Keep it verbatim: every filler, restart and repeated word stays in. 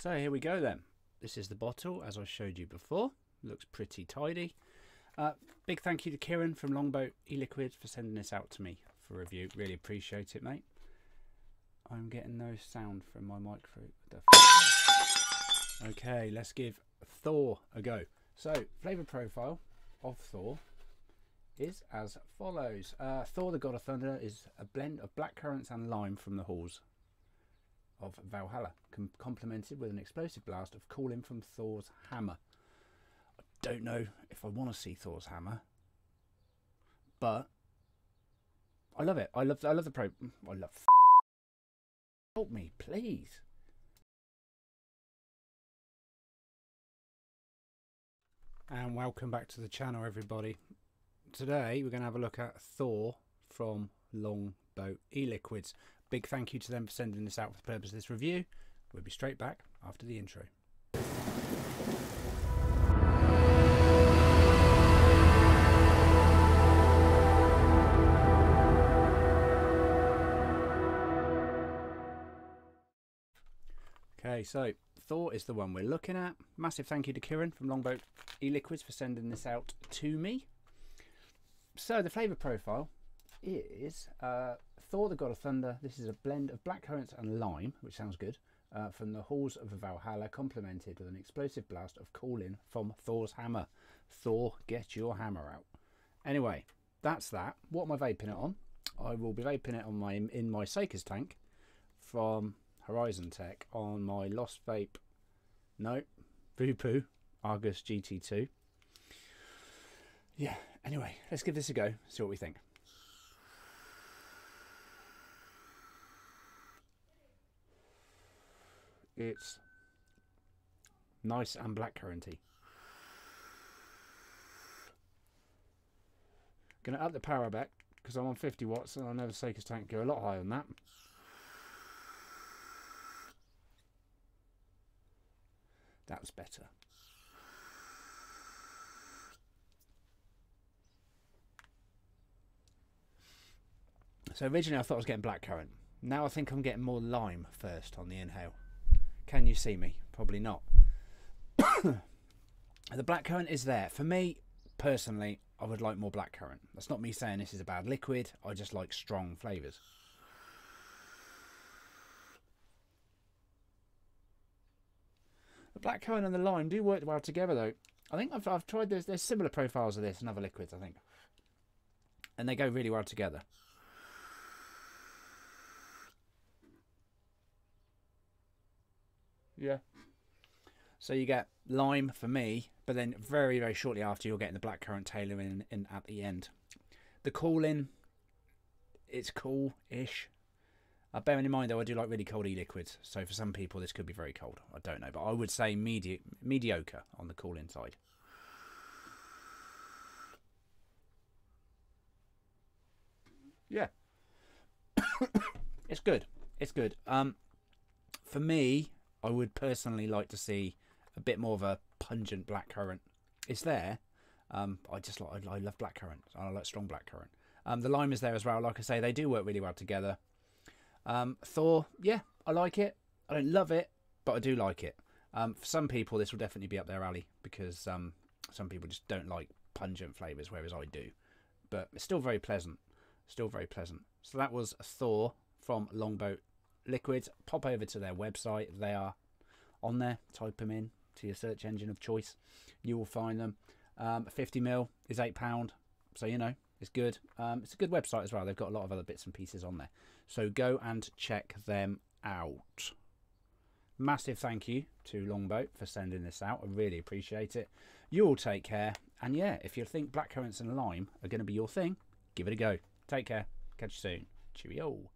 So here we go then. This is the bottle, as I showed you before. Looks pretty tidy. Uh, big thank you to Kieran from Longboat E-liquids for sending this out to me for review. Really appreciate it, mate. I'm getting no sound from my microphone. Okay, let's give Thor a go. So, flavour profile of Thor is as follows. Uh, Thor, the God of Thunder, is a blend of blackcurrants and lime from the halls of Valhalla, com complemented with an explosive blast of cooling from Thor's hammer. I don't know if I want to see Thor's hammer, but I love it. I love, I love the pro. I love. F Help me, please. And welcome back to the channel, everybody. Today we're going to have a look at Thor from Longboat E-liquids. Big thank you to them for sending this out for the purpose of this review. We'll be straight back after the intro. Okay, so Thor is the one we're looking at. Massive thank you to Kieran from Longboat E-liquids for sending this out to me. So the flavour profile is uh, Thor, the God of Thunder. This is a blend of blackcurrants and lime, which sounds good, uh, from the halls of Valhalla, complemented with an explosive blast of cooling from Thor's hammer. Thor, get your hammer out. Anyway, that's that. What am I vaping it on? I will be vaping it on my in my Saker's tank from Horizon Tech on my Lost Vape. No, Voopoo Argus G T two. Yeah. Anyway, let's give this a go, see what we think. It's nice and blackcurranty. Gonna up the power back because I'm on fifty watts and I know the Saker's tank go a lot higher than that. That's better. So originally I thought I was getting blackcurrant. Now I think I'm getting more lime first on the inhale. Can you see me? Probably not. The blackcurrant is there. For me, personally, I would like more blackcurrant. That's not me saying this is a bad liquid. I just like strong flavours. The blackcurrant and the lime do work well together though. I think I've, I've tried this. There's similar profiles of this and other liquids, I think. And they go really well together. Yeah. So you get lime for me, but then very, very shortly after you're getting the blackcurrant tailor in, in at the end. The cooling, it's cool-ish. Uh, bearing in mind, though, I do like really cold e-liquids. So for some people, this could be very cold. I don't know, but I would say medi mediocre on the cooling side. Yeah. It's good. It's good. Um, for me, I would personally like to see a bit more of a pungent blackcurrant. It's there. Um, I just like, I love blackcurrant. I like strong blackcurrant. Um, the lime is there as well. Like I say, they do work really well together. Um, Thor, yeah, I like it. I don't love it, but I do like it. Um, for some people, this will definitely be up their alley because um, some people just don't like pungent flavours, whereas I do. But it's still very pleasant. Still very pleasant. So that was Thor from Longboat Liquids. Pop over to their website. They are on there. Type them in to your search engine of choice. You will find them. Um, fifty mil is eight pounds. So, you know, it's good. Um, it's a good website as well. They've got a lot of other bits and pieces on there. So go and check them out. Massive thank you to Longboat for sending this out. I really appreciate it. You all take care. And yeah, if you think blackcurrants and lime are going to be your thing, give it a go. Take care. Catch you soon. Cheerio.